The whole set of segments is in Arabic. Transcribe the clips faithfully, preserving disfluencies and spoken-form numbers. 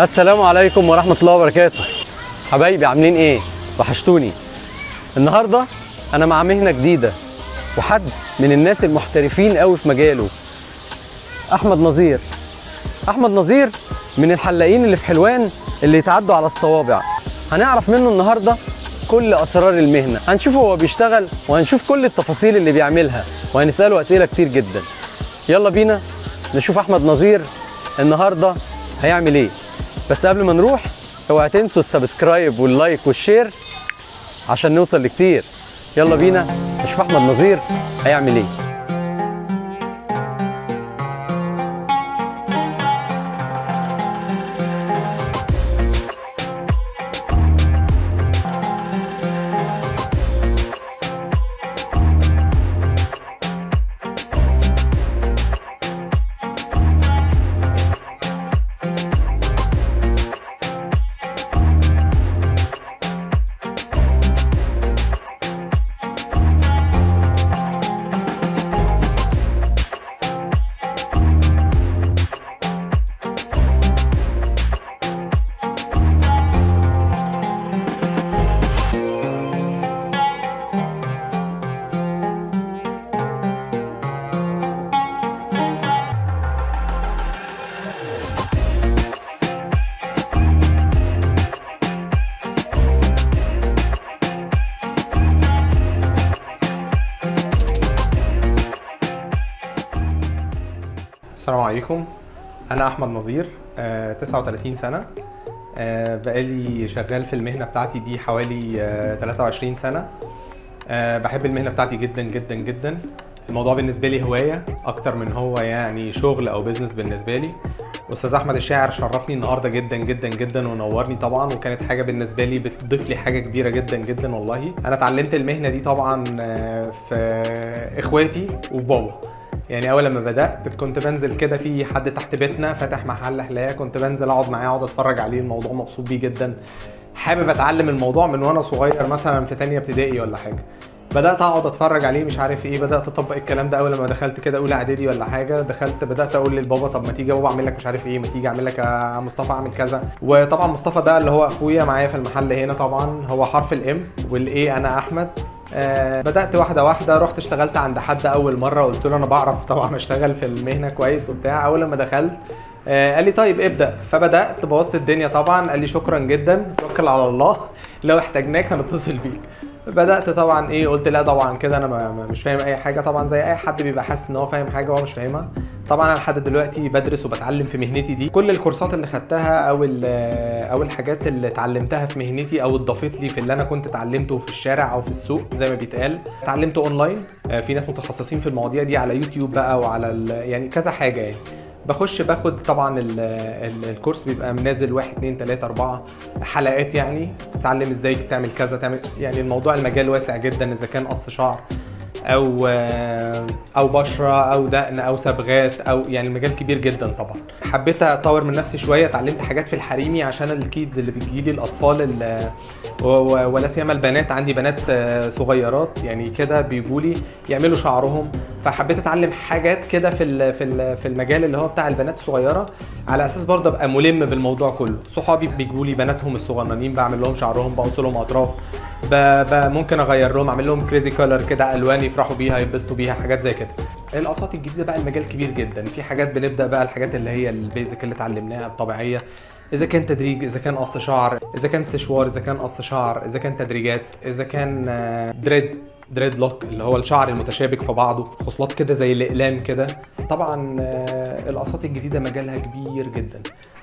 السلام عليكم ورحمة الله وبركاته. حبايبي عاملين ايه؟ وحشتوني. النهاردة انا مع مهنة جديدة وحد من الناس المحترفين قوي في مجاله، احمد نظير. احمد نظير من الحلاقين اللي في حلوان اللي يتعدوا على الصوابع. هنعرف منه النهاردة كل اسرار المهنة، هنشوف هو بيشتغل وهنشوف كل التفاصيل اللي بيعملها وهنسأله اسئلة كتير جدا. يلا بينا نشوف احمد نظير النهاردة هيعمل ايه. بس قبل ما نروح اوعى تنسوا السبسكرايب واللايك والشير عشان نوصل لكتير. يلا بينا نشوف احمد نظير هيعمل ايه. السلام عليكم، أنا أحمد نظير، آه، تسعة وتلاتين سنة، آه، بقالي شغال في المهنة بتاعتي دي حوالي آه، تلاتة وعشرين سنة. آه، بحب المهنة بتاعتي جدا جدا جدا. الموضوع بالنسبة لي هواية أكتر من هو يعني شغل أو بيزنس بالنسبة لي. أستاذ أحمد الشاعر شرفني النهاردة جدا جدا جدا ونورني طبعا، وكانت حاجة بالنسبة لي بتضيف لي حاجة كبيرة جدا جدا والله. أنا اتعلمت المهنة دي طبعا في إخواتي وبابا. يعني اول لما بدات كنت بنزل كده، في حد تحت بيتنا فاتح محل حلاقه، كنت بنزل اقعد معاه اقعد اتفرج عليه، الموضوع مبسوط بيه جدا، حابب اتعلم الموضوع من وانا صغير مثلا في تانية ابتدائي ولا حاجه، بدات اقعد اتفرج عليه مش عارف ايه، بدات اطبق الكلام ده. اول لما دخلت كده اولى اعدادي ولا حاجه، دخلت بدات اقول للبابا طب ما تيجي يا بابا اعمل لك مش عارف ايه، ما تيجي اعمل لك يا مصطفى اعمل كذا. وطبعا مصطفى ده اللي هو اخويا معايا في المحل هنا، طبعا هو حرف الام والايه، انا احمد. أه بدأت واحدة واحدة، رحت اشتغلت عند حد أول مرة، قلت له أنا بعرف طبعا أشتغل في المهنة كويس وبتاع. أول لما دخلت أه قال لي طيب ابدأ، فبدأت بوظت الدنيا طبعا، قال لي شكرا جدا، توكل على الله، لو احتاجناك هنتصل بيك. بدأت طبعا إيه، قلت لا طبعا كده أنا مش فاهم أي حاجة، طبعا زي أي حد بيبقى حاسس إن هو فاهم حاجة وهو مش فاهمها. طبعا انا لحد دلوقتي بدرس وبتعلم في مهنتي دي، كل الكورسات اللي خدتها او او الحاجات اللي اتعلمتها في مهنتي او اتضافت لي في اللي انا كنت اتعلمته في الشارع او في السوق زي ما بيتقال، اتعلمته اونلاين. في ناس متخصصين في المواضيع دي على يوتيوب بقى وعلى يعني كذا حاجه، يعني بخش باخد طبعا ال ال الكورس بيبقى منازل واحد اتنين تلاته اربعه حلقات، يعني تتعلم ازاي تعمل كذا تعمل، يعني الموضوع المجال واسع جدا، اذا كان قص شعر او او بشره او دقن او صبغات او، يعني المجال كبير جدا. طبعا حبيت اطور من نفسي شويه، اتعلمت حاجات في الحريمي عشان الكيدز اللي بتجيلي، الاطفال اللي ولا سيما البنات، عندي بنات صغيرات يعني كده بيجولي يعملوا شعرهم، فحبيت اتعلم حاجات كده في في المجال اللي هو بتاع البنات الصغيره، على اساس برضه ابقى ملم بالموضوع كله. صحابي بيجولي بناتهم الصغننين بعمل لهم شعرهم، بقص لهم اطراف، ممكن اغير لهم، اعمل لهم كريزي كولر كده، الوان يفرحوا بيها يتبسطوا بيها، حاجات زي كده. القصات الجديده بقى المجال كبير جدا، في حاجات بنبدا بقى الحاجات اللي هي البيزك اللي اتعلمناها الطبيعيه، اذا كان تدريج، اذا كان قص شعر، اذا كان سشوار، اذا كان قص شعر، اذا كان تدريجات، اذا كان دريد دريد لوك اللي هو الشعر المتشابك في بعضه، خصلات كده زي الاقلام كده. طبعا القصات الجديده مجالها كبير جدا.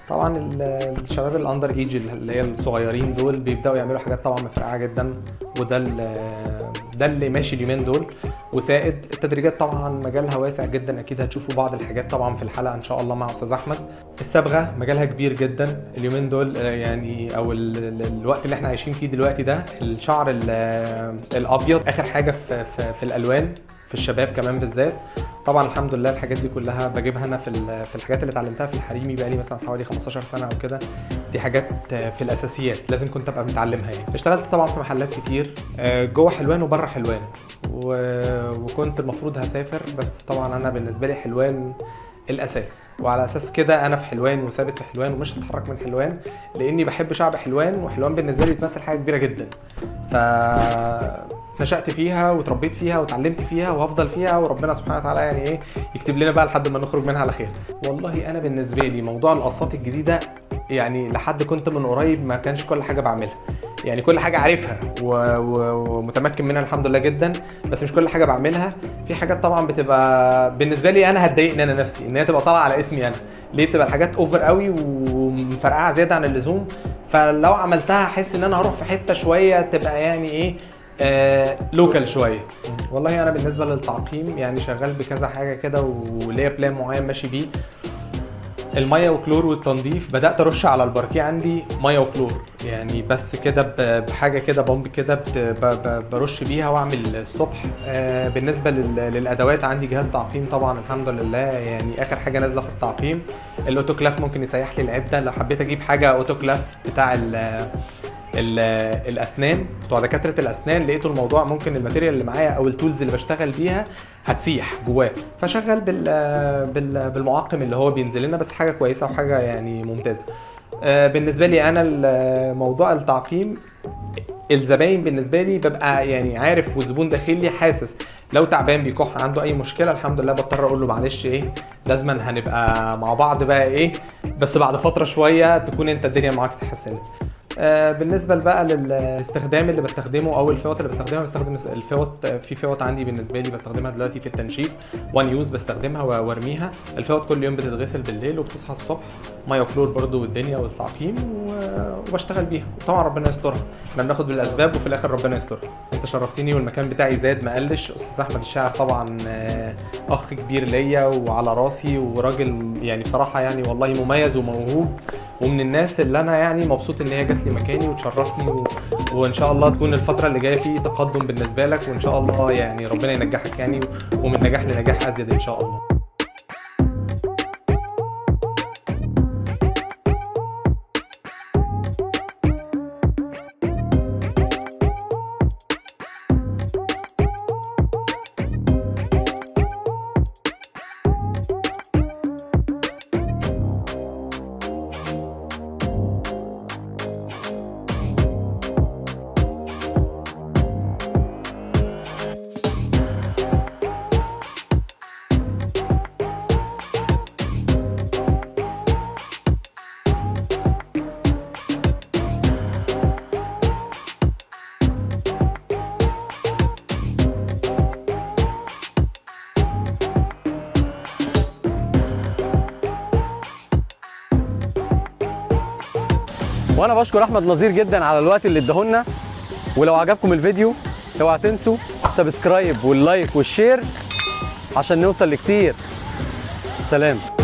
طبعا الشباب الاندر ايج اللي هي الصغيرين دول بيبداوا يعملوا حاجات طبعا مفرقعه جدا، وده ده اللي ماشي اليومين دول وسائد. التدريجات طبعا مجالها واسع جدا، اكيد هتشوفوا بعض الحاجات طبعا في الحلقه ان شاء الله مع استاذ احمد. الصبغه مجالها كبير جدا اليومين دول، يعني او الوقت اللي احنا عايشين فيه دلوقتي ده، الشعر الابيض اخر حاجه في, في, في الالوان في الشباب كمان بالذات. طبعا الحمد لله الحاجات دي كلها بجيبها انا في في الحاجات اللي اتعلمتها في الحريمي بقالي مثلا حوالي خمستاشر سنه او كده، دي حاجات في الاساسيات لازم كنت ابقى متعلمها. يعني اشتغلت طبعا في محلات كتير جوه حلوان وبره حلوان، وكنت المفروض هسافر، بس طبعا انا بالنسبه لي حلوان الاساس، وعلى اساس كده انا في حلوان وثابت في حلوان ومش هتحرك من حلوان، لاني بحب شعب حلوان، وحلوان بالنسبه لي بتمثل حاجه كبيره جدا. فنشأت فيها وتربيت فيها وتعلمت فيها وهفضل فيها، وربنا سبحانه وتعالى يعني ايه يكتب لنا بقى لحد ما نخرج منها على خير. والله انا بالنسبه لي موضوع القصات الجديده يعني لحد كنت من قريب ما كانش كل حاجه بعملها، يعني كل حاجه عارفها ومتمكن منها الحمد لله جدا، بس مش كل حاجه بعملها. في حاجات طبعا بتبقى بالنسبه لي انا هتضايقني انا نفسي ان هي تبقى طالعه على اسمي انا، ليه بتبقى الحاجات اوفر قوي ومفرقعه زياده عن اللزوم، فلو عملتها احس ان انا هروح في حته شويه تبقى يعني ايه آه لوكال شويه. والله انا بالنسبه للتعقيم يعني شغال بكذا حاجه كده، وليا بلان معين ماشي بيه. الميه وكلور والتنظيف، بدات ارش على الباركيه عندي ميه وكلور، يعني بس كده بحاجه كده بامب كده برش بيها واعمل الصبح. بالنسبه للادوات عندي جهاز تعقيم طبعا الحمد لله، يعني اخر حاجه نازله في التعقيم الاوتوكلاف، ممكن يسيح لي العده لو حبيت اجيب حاجه اوتوكلاف بتاع الاسنان بتوع دكاتره الاسنان، لقيتوا الموضوع ممكن الماتيريال اللي معايا او التولز اللي بشتغل بيها هتسيح جواه، فشغل بال بالمعقم اللي هو بينزل لنا، بس حاجه كويسه وحاجه يعني ممتازه. بالنسبه لي انا موضوع التعقيم الزباين بالنسبه لي ببقى يعني عارف، والزبون داخل لي حاسس لو تعبان بيكح عنده اي مشكله الحمد لله بضطر اقول له معلش ايه لازما هنبقى مع بعض بقى ايه، بس بعد فتره شويه تكون انت الدنيا معاك اتحسنت. بالنسبه بقى للاستخدام اللي بستخدمه او الفوط اللي بستخدمها، بستخدم الفوط، في فوط عندي بالنسبه لي بستخدمها دلوقتي في التنشيف وان يوز بستخدمها وارميها. الفوط كل يوم بتتغسل بالليل وبتصحى الصبح، ميه وكلور برده والدنيا والتعقيم وبشتغل بيها، وطبعا ربنا يسترها، احنا بناخد بالاسباب وفي الاخر ربنا يسترها. انت شرفتيني والمكان بتاعي زاد ما قلش. استاذ احمد الشاعر طبعا اخ كبير ليا وعلى راسي، وراجل يعني بصراحه يعني والله مميز وموهوب، ومن الناس اللي انا يعني مبسوط ان هي جات لي مكاني وتشرفني، و... وان شاء الله تكون الفتره اللي جايه فيه تقدم بالنسبه لك، وان شاء الله يعني ربنا ينجحك يعني، ومن نجاح لنجاح ازيد ان شاء الله. وانا بشكر احمد نظير جدا على الوقت اللي اداهولنا، ولو عجبكم الفيديو اوعوا تنسوا السبسكرايب واللايك والشير عشان نوصل لكتير. سلام.